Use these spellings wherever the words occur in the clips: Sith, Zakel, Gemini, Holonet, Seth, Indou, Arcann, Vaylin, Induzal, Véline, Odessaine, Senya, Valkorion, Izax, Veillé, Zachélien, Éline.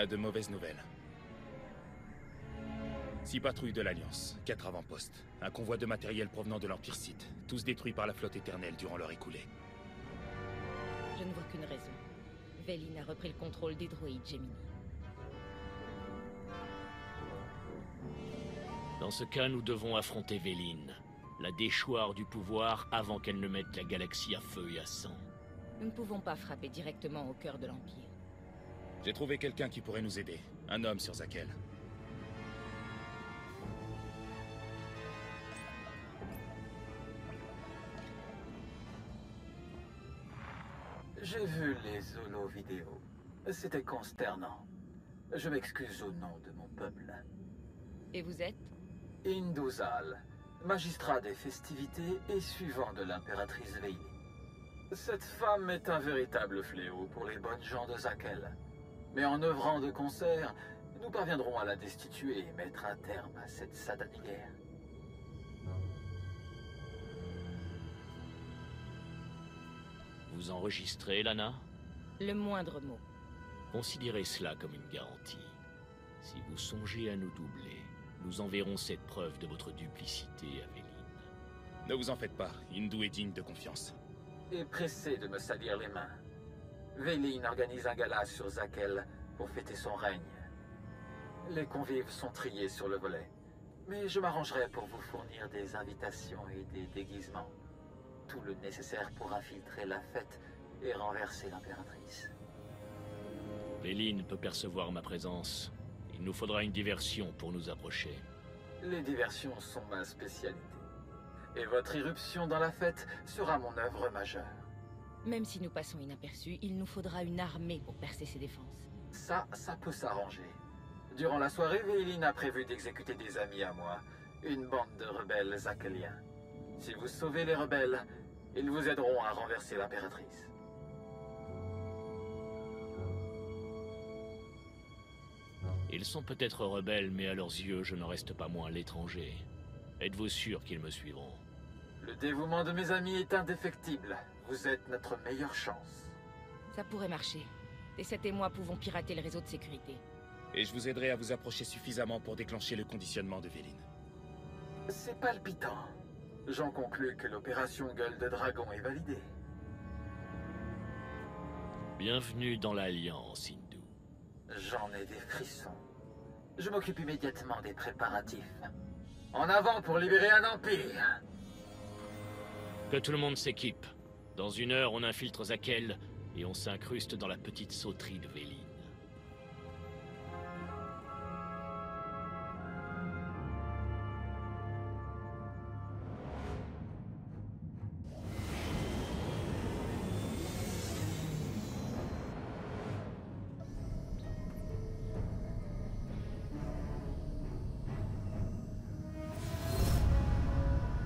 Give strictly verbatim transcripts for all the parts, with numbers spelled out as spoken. a de mauvaises nouvelles. Six patrouilles de l'Alliance, quatre avant-postes, un convoi de matériel provenant de l'Empire Sith, tous détruits par la flotte éternelle durant leur écoulée. Je ne vois qu'une raison. Vaylin a repris le contrôle des droïdes Gemini. Dans ce cas, nous devons affronter Vaylin, la déchoir du pouvoir avant qu'elle ne mette la galaxie à feu et à sang. Nous ne pouvons pas frapper directement au cœur de l'Empire. J'ai trouvé quelqu'un qui pourrait nous aider, un homme sur Zakel. J'ai vu les holo-vidéos. C'était consternant. Je m'excuse au nom de mon peuple. Et vous êtes ? Induzal, magistrat des festivités et suivant de l'impératrice Veillé. Cette femme est un véritable fléau pour les bonnes gens de Zakel. Mais en œuvrant de concert, nous parviendrons à la destituer et mettre un terme à cette satanique guerre. Vous enregistrez, Lana ? Le moindre mot. Considérez cela comme une garantie. Si vous songez à nous doubler, nous enverrons cette preuve de votre duplicité à Véline. Ne vous en faites pas, Indou est digne de confiance. Et pressé de me salir les mains. Véline organise un gala sur Zakel pour fêter son règne. Les convives sont triés sur le volet, mais je m'arrangerai pour vous fournir des invitations et des déguisements. Tout le nécessaire pour infiltrer la fête et renverser l'impératrice. Véline peut percevoir ma présence. Il nous faudra une diversion pour nous approcher. Les diversions sont ma spécialité. Et votre irruption dans la fête sera mon œuvre majeure. Même si nous passons inaperçus, il nous faudra une armée pour percer ses défenses. Ça, ça peut s'arranger. Durant la soirée, Vaylin a prévu d'exécuter des amis à moi, une bande de rebelles Zachélien. Si vous sauvez les rebelles, ils vous aideront à renverser l'impératrice. Ils sont peut-être rebelles, mais à leurs yeux, je n'en reste pas moins l'étranger. Êtes-vous sûr qu'ils me suivront? Le dévouement de mes amis est indéfectible. Vous êtes notre meilleure chance. Ça pourrait marcher. Seth et moi pouvons pirater le réseau de sécurité. Et je vous aiderai à vous approcher suffisamment pour déclencher le conditionnement de Vaylin. C'est palpitant. J'en conclus que l'opération Gueule de Dragon est validée. Bienvenue dans l'Alliance, Indou. J'en ai des frissons. Je m'occupe immédiatement des préparatifs. En avant pour libérer un empire! Que tout le monde s'équipe. Dans une heure, on infiltre Zakel et on s'incruste dans la petite sauterie de Vaylin.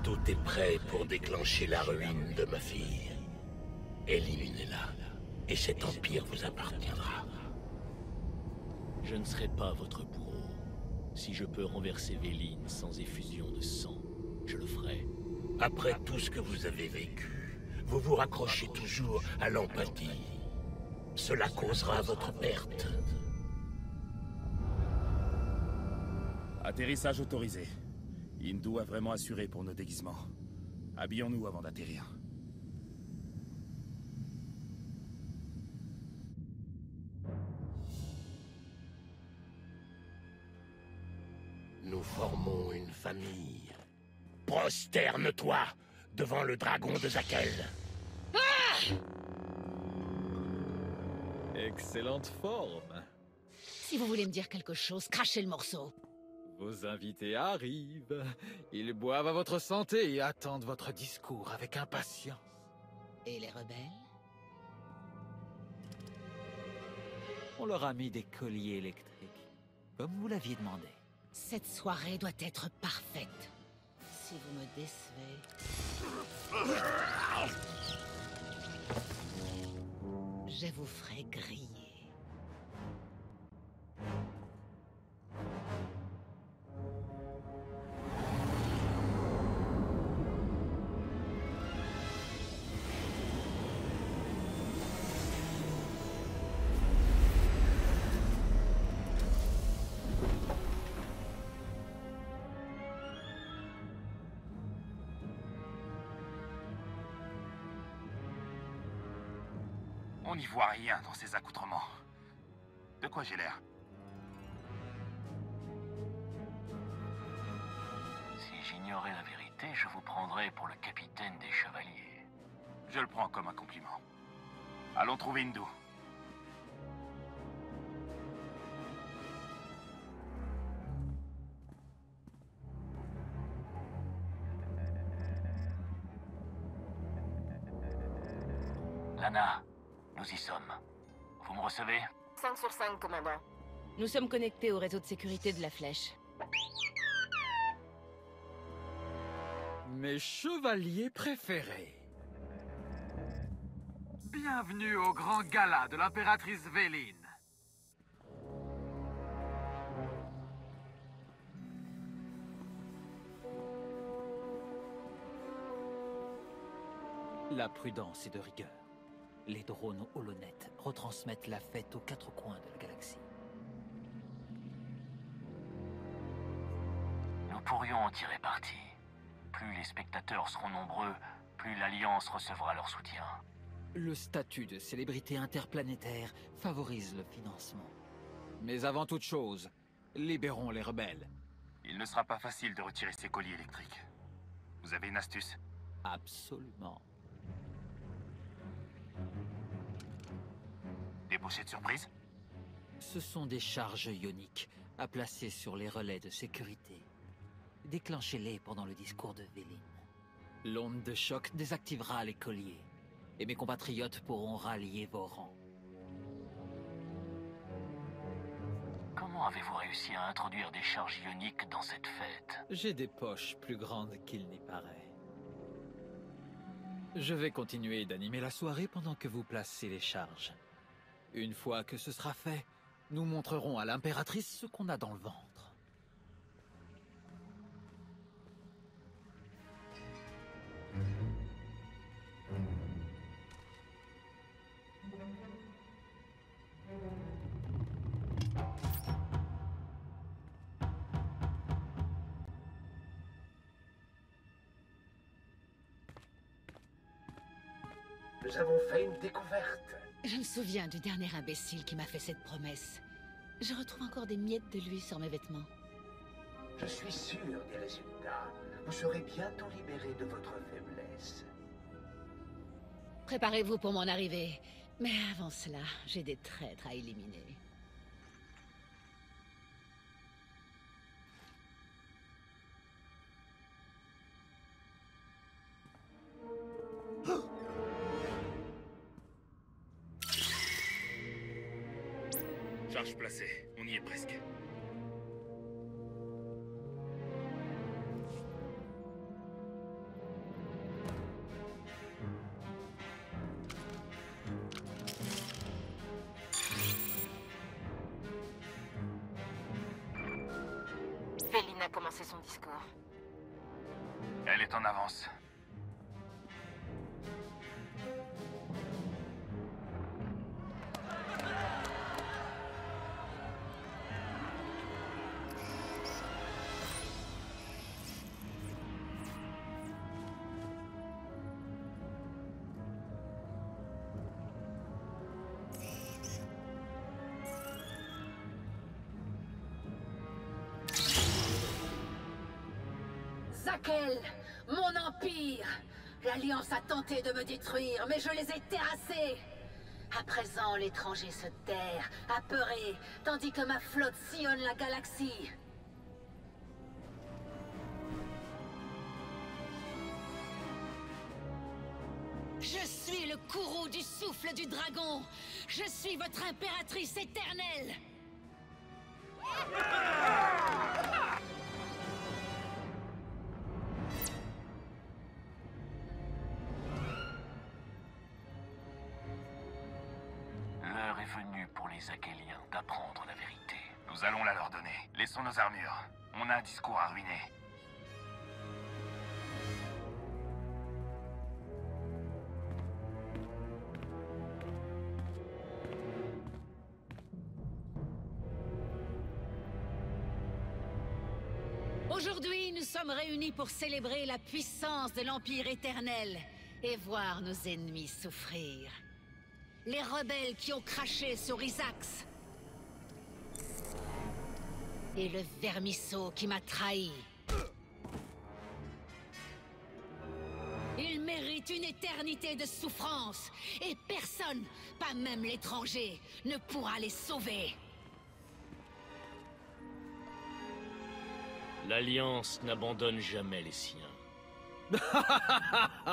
Tout est prêt pour déclencher la ruine de ma fille. Éline est là, et cet empire vous appartiendra. Je ne serai pas votre bourreau. Si je peux renverser Vaylin sans effusion de sang, je le ferai. Après tout ce que vous avez vécu, vous vous raccrochez toujours à l'empathie. Cela causera votre perte. Atterrissage autorisé. Indou a vraiment assuré pour nos déguisements. Habillons-nous avant d'atterrir. Nous formons une famille. Prosterne-toi devant le dragon de Zakel. Ah ! Excellente forme. Si vous voulez me dire quelque chose, crachez le morceau. Vos invités arrivent. Ils boivent à votre santé et attendent votre discours avec impatience. Et les rebelles? On leur a mis des colliers électriques, comme vous l'aviez demandé. Cette soirée doit être parfaite. Si vous me décevez... je vous ferai griller. On n'y voit rien dans ces accoutrements. De quoi j'ai l'air? Si j'ignorais la vérité, je vous prendrais pour le capitaine des chevaliers. Je le prends comme un compliment. Allons trouver Indu. Lana, nous y sommes. Vous me recevez? cinq sur cinq, commandant. Nous sommes connectés au réseau de sécurité de la flèche. Mes chevaliers préférés. Bienvenue au grand gala de l'impératrice Vaylin. La prudence est de rigueur. Les drones Holonet retransmettent la fête aux quatre coins de la galaxie. Nous pourrions en tirer parti. Plus les spectateurs seront nombreux, plus l'Alliance recevra leur soutien. Le statut de célébrité interplanétaire favorise le financement. Mais avant toute chose, libérons les rebelles. Il ne sera pas facile de retirer ces colliers électriques. Vous avez une astuce? Absolument. Des bouchées de surprise? Ce sont des charges ioniques à placer sur les relais de sécurité. Déclenchez-les pendant le discours de Vaylin. L'onde de choc désactivera les colliers. Et mes compatriotes pourront rallier vos rangs. Comment avez-vous réussi à introduire des charges ioniques dans cette fête? J'ai des poches plus grandes qu'il n'y paraît. Je vais continuer d'animer la soirée pendant que vous placez les charges. Une fois que ce sera fait, nous montrerons à l'impératrice ce qu'on a dans le ventre. Nous avons fait une découverte. Je me souviens du dernier imbécile qui m'a fait cette promesse. Je retrouve encore des miettes de lui sur mes vêtements. Je suis sûr des résultats. Vous serez bientôt libéré de votre faiblesse. Préparez-vous pour mon arrivée. Mais avant cela, j'ai des traîtres à éliminer. Placé. On y est presque. Vaylin a commencé son discours. Elle est en avance. Zakel, mon empire! L'Alliance a tenté de me détruire, mais je les ai terrassés! À présent, l'étranger se terre, apeuré, tandis que ma flotte sillonne la galaxie. Je suis le courroux du souffle du dragon! Je suis votre impératrice éternelle! Zachélien d'apprendre la vérité. Nous allons la leur donner. Laissons nos armures. On a un discours à ruiner. Aujourd'hui, nous sommes réunis pour célébrer la puissance de l'Empire éternel et voir nos ennemis souffrir. les rebelles qui ont craché sur Izax. Et le vermisseau qui m'a trahi. Il mérite une éternité de souffrance, et personne, pas même l'étranger, ne pourra les sauver. L'Alliance n'abandonne jamais les siens. Ah,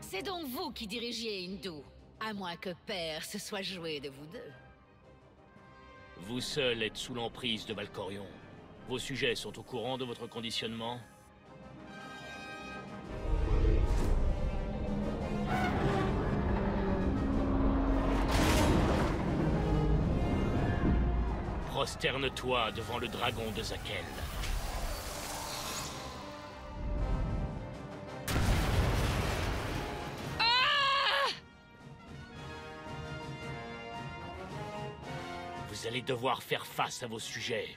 c'est donc vous qui dirigiez Hindu, à moins que Père se soit joué de vous deux. Vous seul êtes sous l'emprise de Valkorion. Vos sujets sont au courant de votre conditionnement? Prosterne-toi devant le dragon de Zakel. Ah! Vous allez devoir faire face à vos sujets.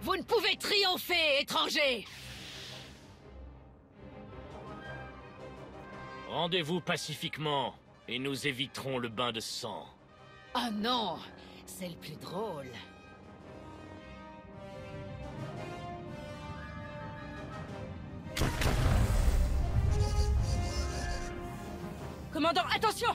Vous ne pouvez triompher, étranger! Rendez-vous pacifiquement, et nous éviterons le bain de sang. Oh non, c'est le plus drôle. Commandant, attention!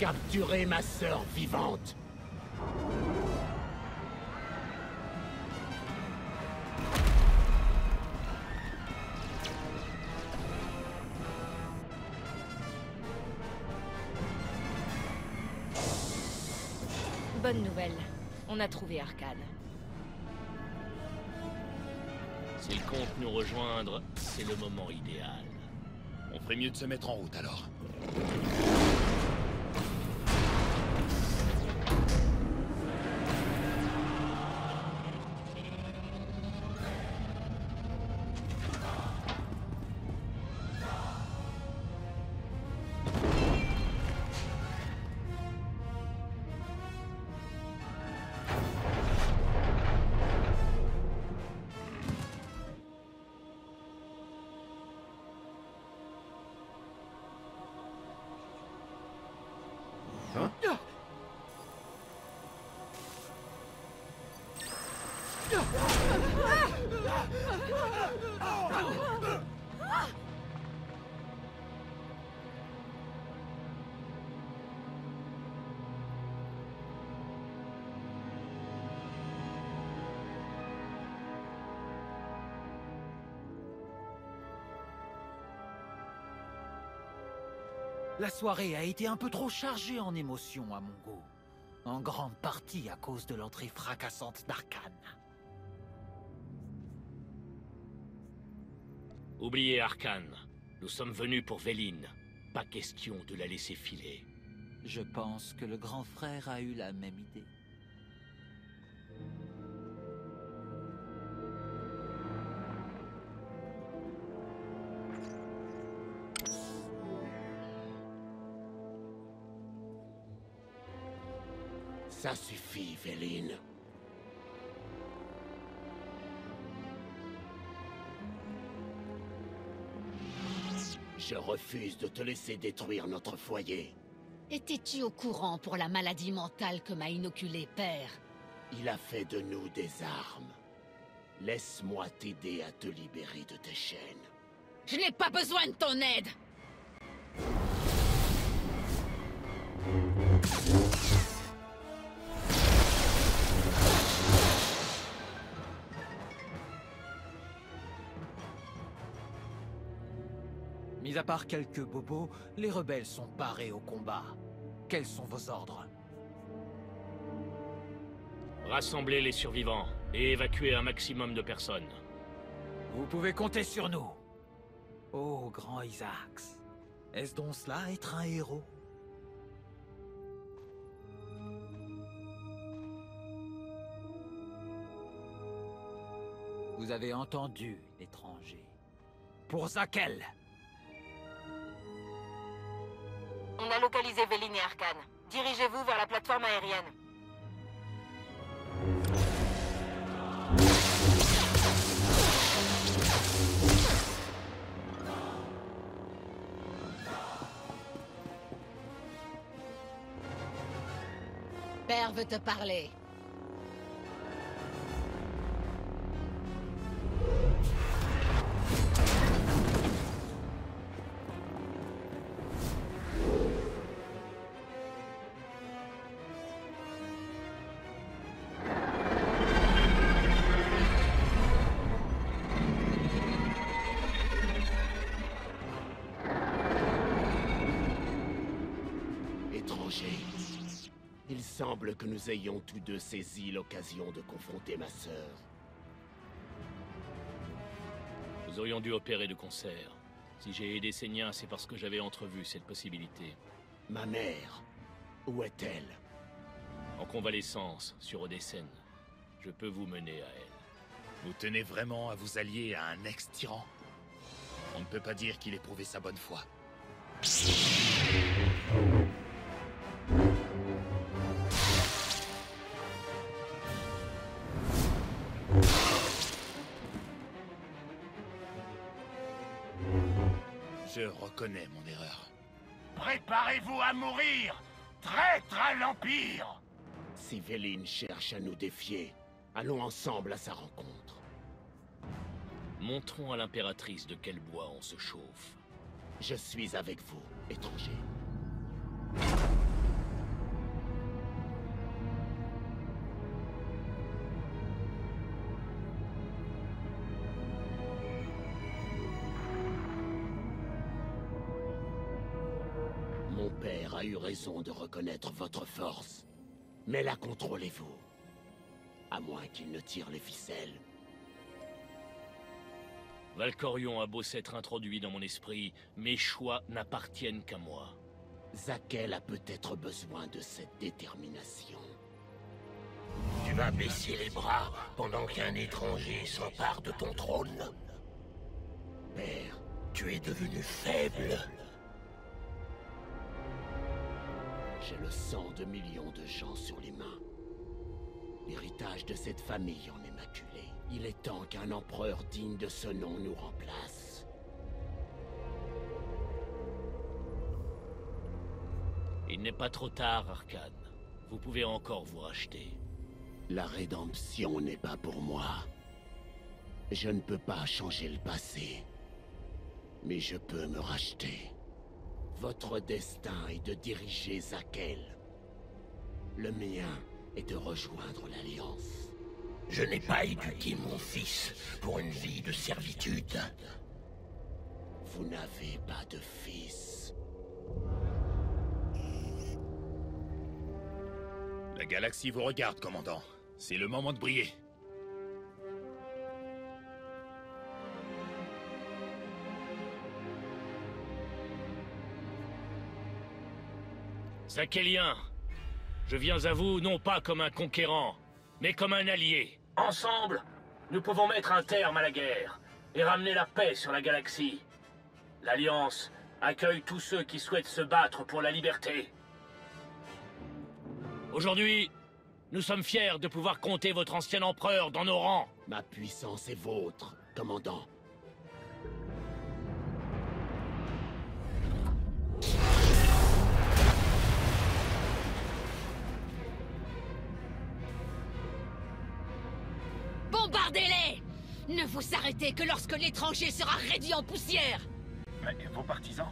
Capturez ma sœur vivante. Bonne nouvelle, on a trouvé Arcann. S'il compte nous rejoindre, c'est le moment idéal. On ferait mieux de se mettre en route alors. La soirée a été un peu trop chargée en émotions à mon goût. En grande partie à cause de l'entrée fracassante d'Arcann. Oubliez Arcann. Nous sommes venus pour Vaylin. Pas question de la laisser filer. Je pense que le grand frère a eu la même idée. Ça suffit, Vaylin. Je refuse de te laisser détruire notre foyer. Étais-tu au courant pour la maladie mentale que m'a inoculée Père? Il a fait de nous des armes. Laisse-moi t'aider à te libérer de tes chaînes. Je n'ai pas besoin de ton aide! Mis à part quelques bobos, les rebelles sont parés au combat. Quels sont vos ordres? Rassemblez les survivants et évacuez un maximum de personnes. Vous pouvez compter sur nous. Oh, grand Izax, est-ce donc cela être un héros? Vous avez entendu, l'étranger. Pour Zakel! On a localisé Vaylin et Arcann. Dirigez-vous vers la plateforme aérienne. Père veut te parler. Il semble que nous ayons tous deux saisi l'occasion de confronter ma sœur. Nous aurions dû opérer de concert. Si j'ai aidé Senya, c'est parce que j'avais entrevu cette possibilité. Ma mère, où est-elle? En convalescence, sur Odessaine. Je peux vous mener à elle. Vous tenez vraiment à vous allier à un ex-tyran? On ne peut pas dire qu'il ait prouvé sa bonne foi. Je reconnais mon erreur. Préparez-vous à mourir, traître à l'Empire! Si Vaylin cherche à nous défier, allons ensemble à sa rencontre. Montrons à l'impératrice de quel bois on se chauffe. Je suis avec vous, étranger. A eu raison de reconnaître votre force, mais la contrôlez-vous, à moins qu'il ne tire les ficelles. Valkorion a beau s'être introduit dans mon esprit, mes choix n'appartiennent qu'à moi. Zakel a peut-être besoin de cette détermination. Tu vas baisser les bras pendant qu'un étranger s'empare de ton trône? Père, tu es devenu faible. J'ai le sang de millions de gens sur les mains. L'héritage de cette famille en est maculé. Il est temps qu'un empereur digne de ce nom nous remplace. Il n'est pas trop tard, Arcann. Vous pouvez encore vous racheter. La rédemption n'est pas pour moi. Je ne peux pas changer le passé. Mais je peux me racheter. Votre destin est de diriger Zakel. Le mien est de rejoindre l'Alliance. Je n'ai pas éduqué mon fils pour une vie de servitude. Vous n'avez pas de fils. La galaxie vous regarde, commandant. C'est le moment de briller. Zachélien, je viens à vous non pas comme un conquérant, mais comme un allié. Ensemble, nous pouvons mettre un terme à la guerre et ramener la paix sur la galaxie. L'Alliance accueille tous ceux qui souhaitent se battre pour la liberté. Aujourd'hui, nous sommes fiers de pouvoir compter votre ancien empereur dans nos rangs. Ma puissance est vôtre, commandant. Bombardez-les! Ne vous arrêtez que lorsque l'étranger sera réduit en poussière! Mais vos partisans?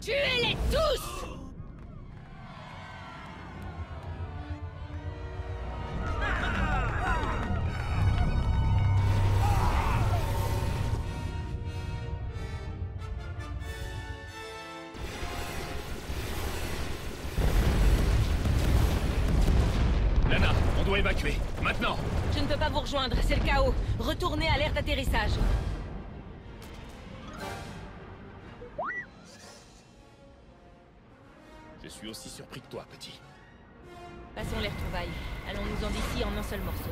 Tuez-les tous! doit évacuer. Maintenant! Je ne peux pas vous rejoindre, c'est le chaos. Retournez à l'aire d'atterrissage. Je suis aussi surpris que toi, petit. Passons les retrouvailles. Allons-nous en d'ici en un seul morceau.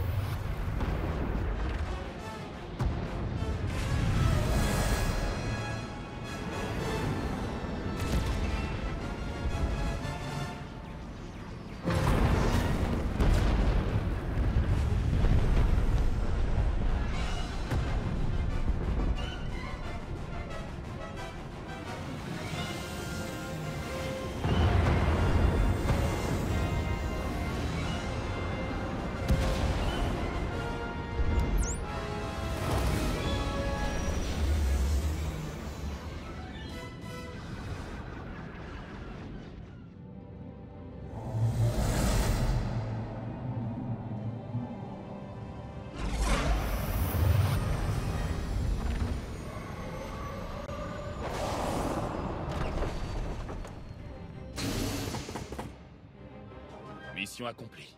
Accomplie.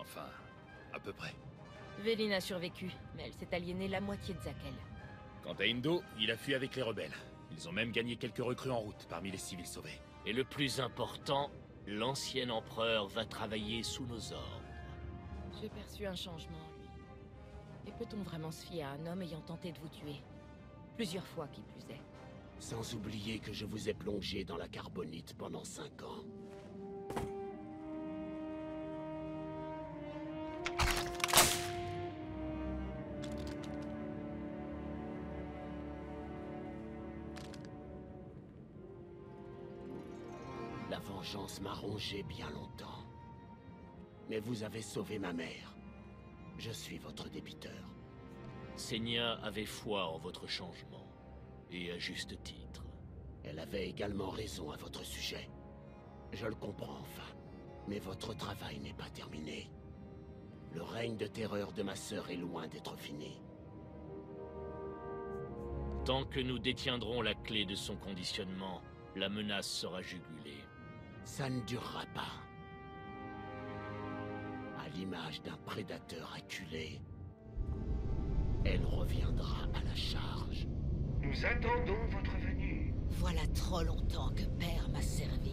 Enfin, à peu près. Vaylin a survécu, mais elle s'est aliénée la moitié de Zakel. Quant à Indo, il a fui avec les rebelles. Ils ont même gagné quelques recrues en route parmi les civils sauvés. Et le plus important, l'ancien empereur va travailler sous nos ordres. J'ai perçu un changement, lui. Et peut-on vraiment se fier à un homme ayant tenté de vous tuer? Plusieurs fois, qui plus est. Sans oublier que je vous ai plongé dans la carbonite pendant cinq ans. La vengeance m'a rongé bien longtemps. Mais vous avez sauvé ma mère. Je suis votre débiteur. Senya avait foi en votre changement. Et à juste titre. Elle avait également raison à votre sujet. Je le comprends enfin. Mais votre travail n'est pas terminé. Le règne de terreur de ma sœur est loin d'être fini. Tant que nous détiendrons la clé de son conditionnement, la menace sera jugulée. Ça ne durera pas. À l'image d'un prédateur acculé, elle reviendra à la charge. Nous attendons votre venue. Voilà trop longtemps que Père m'a servi.